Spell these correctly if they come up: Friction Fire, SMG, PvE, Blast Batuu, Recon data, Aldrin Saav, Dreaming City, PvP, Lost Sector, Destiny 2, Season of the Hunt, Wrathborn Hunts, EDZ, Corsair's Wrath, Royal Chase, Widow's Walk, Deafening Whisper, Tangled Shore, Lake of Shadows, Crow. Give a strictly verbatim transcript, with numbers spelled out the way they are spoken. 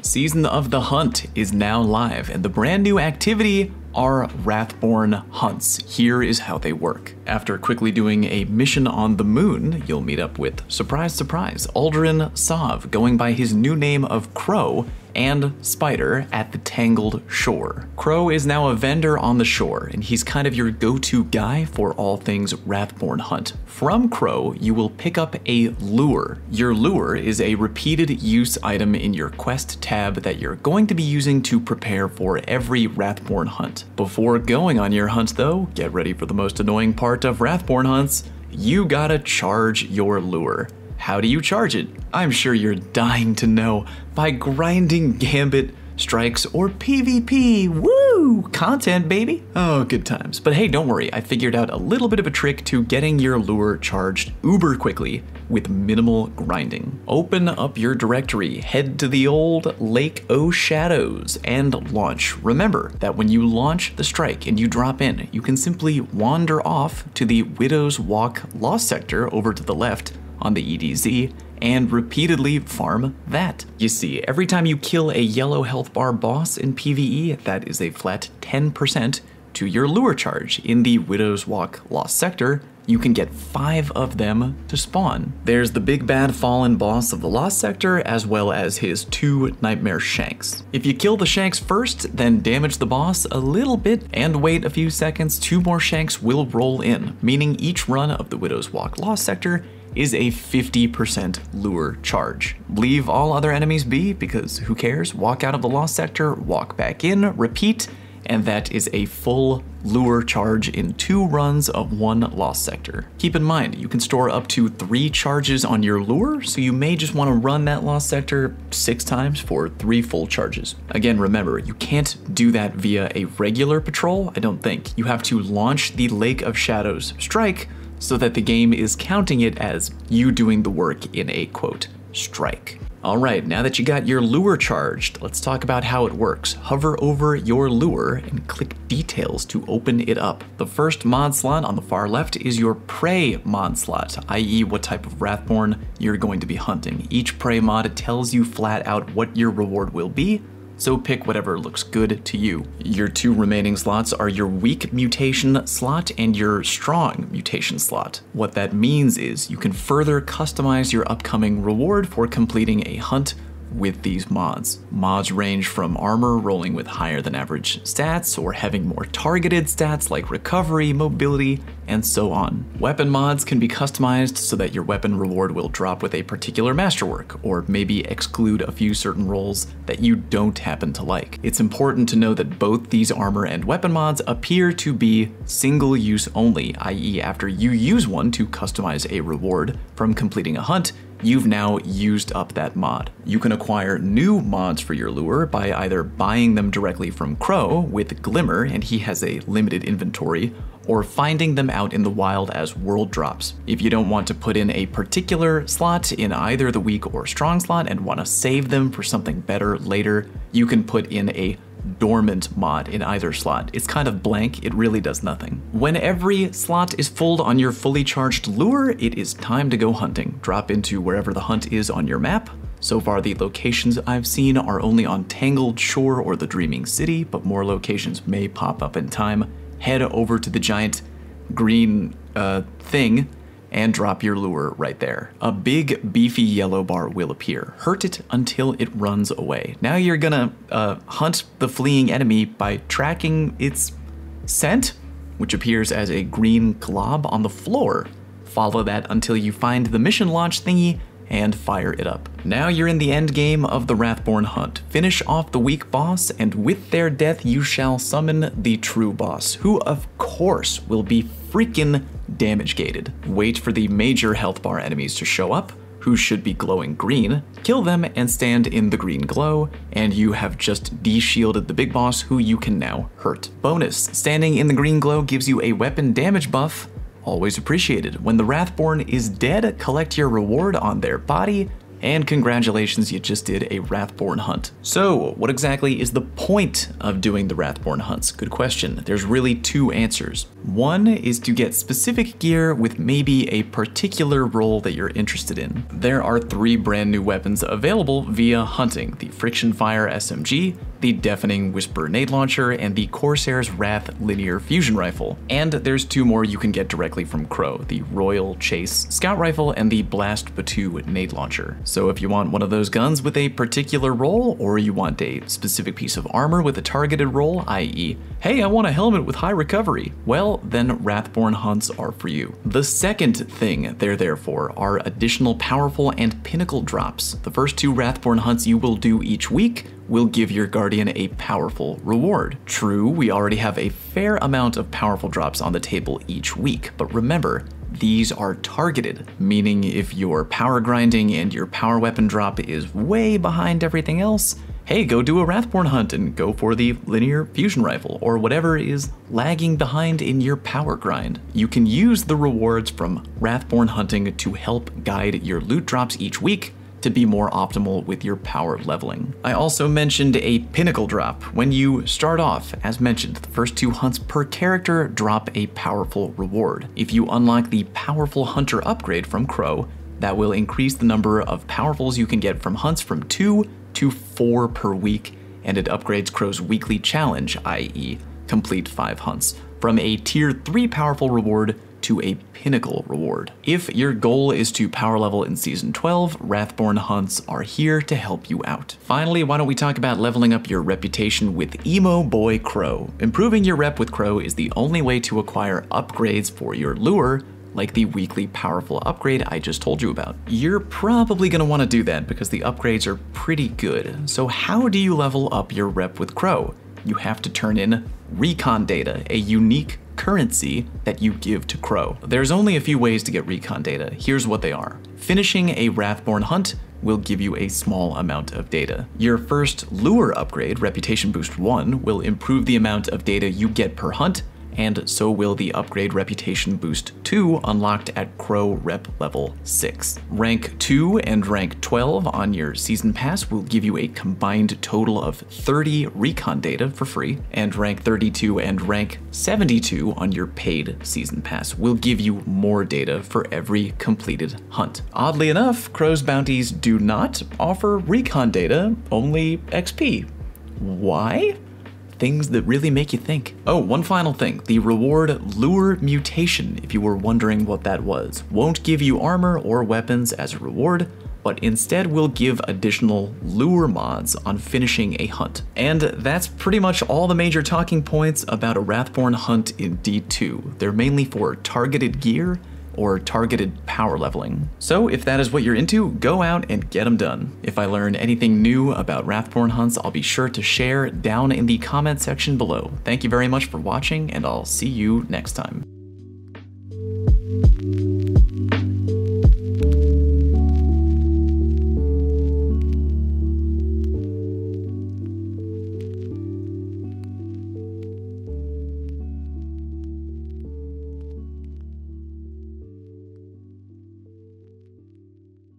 Season of the Hunt is now live, and the brand new activity are Wrathborn Hunts. Here is how they work. After quickly doing a mission on the moon, you'll meet up with, surprise, surprise, Aldrin Saav, going by his new name of Crow, and Spider at the Tangled Shore. Crow is now a vendor on the shore, and he's kind of your go-to guy for all things Wrathborn Hunt. From Crow, you will pick up a lure. Your lure is a repeated use item in your quest tab that you're going to be using to prepare for every Wrathborn Hunt. Before going on your hunt though, get ready for the most annoying part of Wrathborn Hunts. You gotta charge your lure. How do you charge it? I'm sure you're dying to know. By grinding gambit, strikes, or PvP. Woo! Content, baby! Oh, good times. But hey, don't worry, I figured out a little bit of a trick to getting your lure charged uber quickly with minimal grinding. Open up your directory, head to the old Lake of Shadows, and launch. Remember that when you launch the strike and you drop in, you can simply wander off to the Widow's Walk Lost Sector over to the left on the E D Z, and repeatedly farm that. You see, every time you kill a yellow health bar boss in PvE, that is a flat ten percent to your lure charge. In the Widow's Walk Lost Sector, you can get five of them to spawn. There's the big bad fallen boss of the Lost Sector, as well as his two nightmare shanks. If you kill the shanks first, then damage the boss a little bit and wait a few seconds, two more shanks will roll in, meaning each run of the Widow's Walk Lost Sector is a fifty percent lure charge. Leave all other enemies be, because who cares? Walk out of the Lost Sector, walk back in, repeat, and that is a full lure charge in two runs of one Lost Sector. Keep in mind, you can store up to three charges on your lure, so you may just want to run that Lost Sector six times for three full charges. Again, remember, you can't do that via a regular patrol, I don't think. You have to launch the Lake of Shadows strike, so that the game is counting it as you doing the work in a, quote, strike. All right, now that you got your lure charged, let's talk about how it works. Hover over your lure and click details to open it up. The first mod slot on the far left is your prey mod slot, that is what type of Wrathborn you're going to be hunting. Each prey mod tells you flat out what your reward will be, so pick whatever looks good to you. Your two remaining slots are your weak mutation slot and your strong mutation slot. What that means is you can further customize your upcoming reward for completing a hunt with these mods. Mods range from armor rolling with higher than average stats or having more targeted stats like recovery, mobility, and so on. Weapon mods can be customized so that your weapon reward will drop with a particular masterwork, or maybe exclude a few certain rolls that you don't happen to like. It's important to know that both these armor and weapon mods appear to be single use only, that is after you use one to customize a reward from completing a hunt, you've now used up that mod. You can acquire new mods for your lure by either buying them directly from Crow with Glimmer, and he has a limited inventory, or finding them out in the wild as world drops. If you don't want to put in a particular slot in either the weak or strong slot and want to save them for something better later, you can put in a dormant mod in either slot. It's kind of blank, it really does nothing. When every slot is full on your fully charged lure, it is time to go hunting. Drop into wherever the hunt is on your map. So far, the locations I've seen are only on Tangled Shore or the Dreaming City, but more locations may pop up in time. Head over to the giant green uh, thing and drop your lure right there. A big beefy yellow bar will appear. Hurt it until it runs away. Now you're gonna uh, hunt the fleeing enemy by tracking its scent, which appears as a green glob on the floor. Follow that until you find the mission launch thingy and fire it up. Now you're in the end game of the Wrathborn Hunt. Finish off the weak boss, and with their death you shall summon the true boss, who of course will be freaking damage gated. Wait for the major health bar enemies to show up, who should be glowing green, kill them and stand in the green glow, and you have just de-shielded the big boss, who you can now hurt. Bonus, standing in the green glow gives you a weapon damage buff, always appreciated. When the Wrathborn is dead, collect your reward on their body and congratulations, you just did a Wrathborn hunt. So what exactly is the point of doing the Wrathborn hunts? Good question. There's really two answers. One is to get specific gear with maybe a particular role that you're interested in. There are three brand new weapons available via hunting: the Friction Fire S M G, the Deafening Whisper nade launcher, and the Corsair's Wrath linear fusion rifle. And there's two more you can get directly from Crow: the Royal Chase scout rifle and the Blast Batuu nade launcher. So if you want one of those guns with a particular role, or you want a specific piece of armor with a targeted role, that is, hey, I want a helmet with high recovery, well, then Wrathborn hunts are for you. The second thing they're there for are additional powerful and pinnacle drops. The first two Wrathborn hunts you will do each week will give your Guardian a powerful reward. True, we already have a fair amount of powerful drops on the table each week, but remember, these are targeted, meaning if you're power grinding and your power weapon drop is way behind everything else, hey, go do a Wrathborn hunt and go for the linear fusion rifle or whatever is lagging behind in your power grind. You can use the rewards from Wrathborn hunting to help guide your loot drops each week to be more optimal with your power leveling. I also mentioned a pinnacle drop. When you start off, as mentioned, the first two hunts per character drop a powerful reward. If you unlock the Powerful Hunter upgrade from Crow, that will increase the number of powerfuls you can get from hunts from two to four per week, and it upgrades Crow's weekly challenge, that is, complete five hunts, from a tier three powerful reward to a pinnacle reward. If your goal is to power level in season twelve, Wrathborn hunts are here to help you out. Finally, why don't we talk about leveling up your reputation with Emo Boy Crow? Improving your rep with Crow is the only way to acquire upgrades for your lure, like the weekly powerful upgrade I just told you about. You're probably gonna wanna do that because the upgrades are pretty good. So how do you level up your rep with Crow? You have to turn in Recon data, a unique currency that you give to Crow. There's only a few ways to get recon data. Here's what they are. Finishing a Wrathborn hunt will give you a small amount of data. Your first lure upgrade, Reputation Boost one, will improve the amount of data you get per hunt, and so will the upgrade Reputation Boost two unlocked at Crow Rep Level six. Rank two and Rank twelve on your Season Pass will give you a combined total of thirty Recon data for free, and Rank thirty-two and Rank seventy-two on your paid Season Pass will give you more data for every completed hunt. Oddly enough, Crow's bounties do not offer Recon data, only X P. Why? Things that really make you think. Oh, one final thing, the reward Lure Mutation, if you were wondering what that was, won't give you armor or weapons as a reward, but instead will give additional lure mods on finishing a hunt. And that's pretty much all the major talking points about a Wrathborn hunt in D two. They're mainly for targeted gear or targeted power leveling. So if that is what you're into, go out and get them done. If I learn anything new about Wrathborn hunts, I'll be sure to share down in the comment section below. Thank you very much for watching, and I'll see you next time.